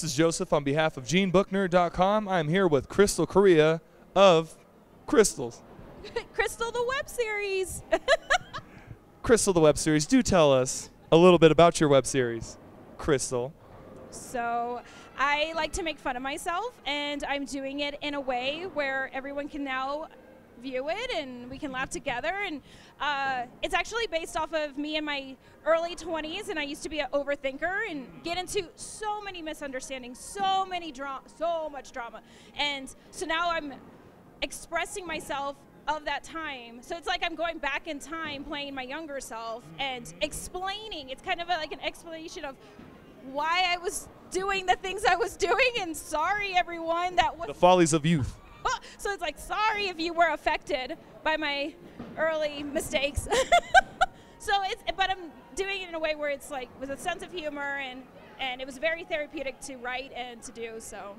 This is Joseph on behalf of JeanBookNerd.com. I'm here with Crystal Correa of Crystals. Crystal the web series. Crystal the web series. Do tell us a little bit about your web series, Crystal. So I like to make fun of myself, and I'm doing it in a way where everyone can now view it and we can laugh together. And it's actually based off of me in my early 20s, and I used to be an overthinker and get into so many misunderstandings, so much drama. And so now I'm expressing myself of that time. So it's like I'm going back in time playing my younger self and explaining. It's kind of like an explanation of why I was doing the things I was doing, and sorry everyone, that was the follies of youth. So it's like, sorry if you were affected by my early mistakes. So it's, but I'm doing it in a way where it's like with a sense of humor, and it was very therapeutic to write and to do. So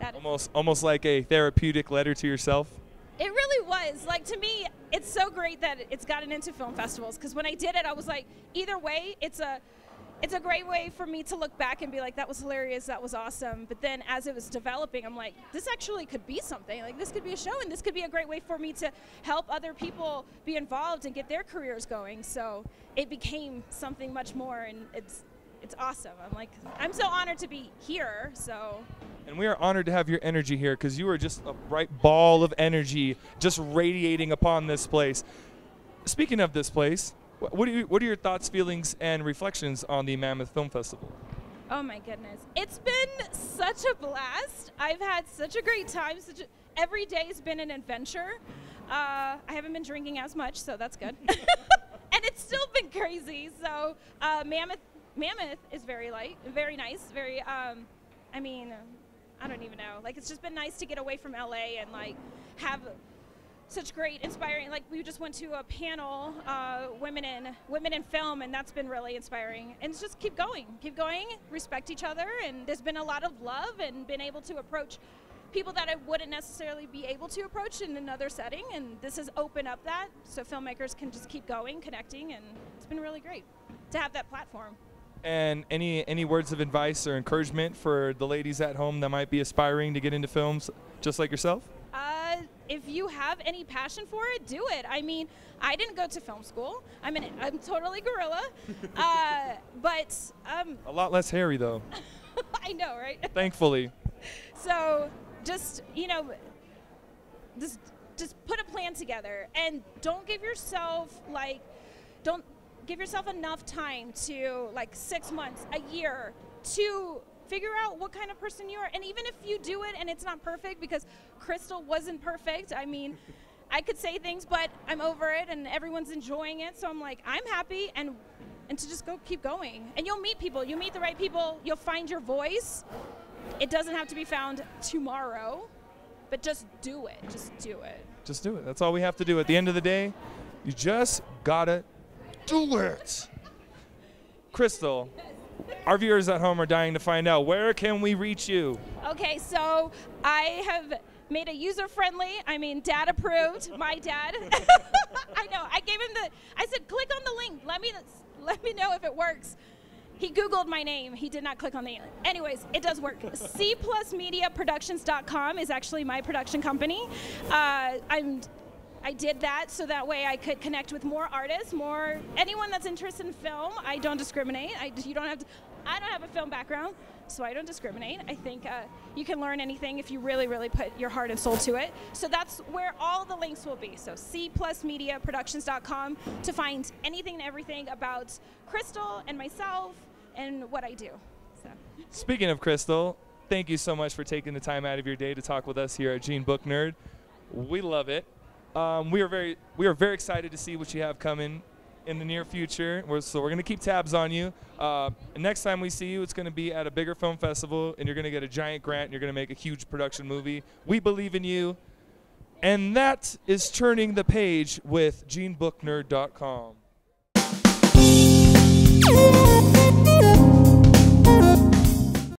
that almost like a therapeutic letter to yourself. It really was. Like, to me, it's so great that it's gotten into film festivals, because when I did it, I was like, either way, it's a great way for me to look back and be like, that was hilarious, that was awesome. But then as it was developing, I'm like, this actually could be something. Like, this could be a show, and this could be a great way for me to help other people be involved and get their careers going. So it became something much more, and it's awesome. I'm like, I'm so honored to be here, so. And we are honored to have your energy here, because you are just a bright ball of energy just radiating upon this place. Speaking of this place, what are your thoughts, feelings, and reflections on the Mammoth Film Festival? Oh my goodness. It's been such a blast. I've had such a great time. Every day has been an adventure. I haven't been drinking as much, so that's good. And it's still been crazy. So Mammoth is very light, very nice, very, I mean, I don't even know. Like, it's just been nice to get away from LA and like have such great, inspiring, like we just went to a panel, women in film, and that's been really inspiring. And it's just keep going, respect each other, and there's been a lot of love and been able to approach people that I wouldn't necessarily be able to approach in another setting, and this has opened up that, so filmmakers can just keep going, connecting, and it's been really great to have that platform. And any words of advice or encouragement for the ladies at home that might be aspiring to get into films just like yourself? If you have any passion for it, do it. I mean, I didn't go to film school. I'm totally gorilla. A lot less hairy, though. I know, right? Thankfully. So just, you know, just put a plan together, and don't give yourself enough time to, like, 6 months, a year, to figure out what kind of person you are. And even if you do it and it's not perfect, because Crystal wasn't perfect, I mean, I could say things, but I'm over it, and everyone's enjoying it, so I'm like, I'm happy, and to just keep going. And you'll meet people, you meet the right people, you'll find your voice. It doesn't have to be found tomorrow, but just do it, just do it. Just do it, that's all we have to do. At the end of the day, you just gotta do it. Crystal. Our viewers at home are dying to find out, where can we reach you? Okay, so I have made a user-friendly, I mean, dad approved, my dad. I know, I gave him I said, click on the link, let me know if it works. He Googled my name, he did not click on the link. Anyways, it does work. C+ Media Productions.com is actually my production company. I did that so that way I could connect with more artists, more anyone that's interested in film. I don't discriminate. I don't have a film background, so I don't discriminate. I think you can learn anything if you really, really put your heart and soul to it. So that's where all the links will be. So C+MediaProductions.com to find anything and everything about Crystal and myself and what I do. So. Speaking of Crystal, thank you so much for taking the time out of your day to talk with us here at Jean Book Nerd. We love it. We are very excited to see what you have coming in the near future. So we're going to keep tabs on you. And next time we see you, it's going to be at a bigger film festival, and you're going to get a giant grant, and you're going to make a huge production movie. We believe in you. And that is Turning the Page with JeanBookNerd.com.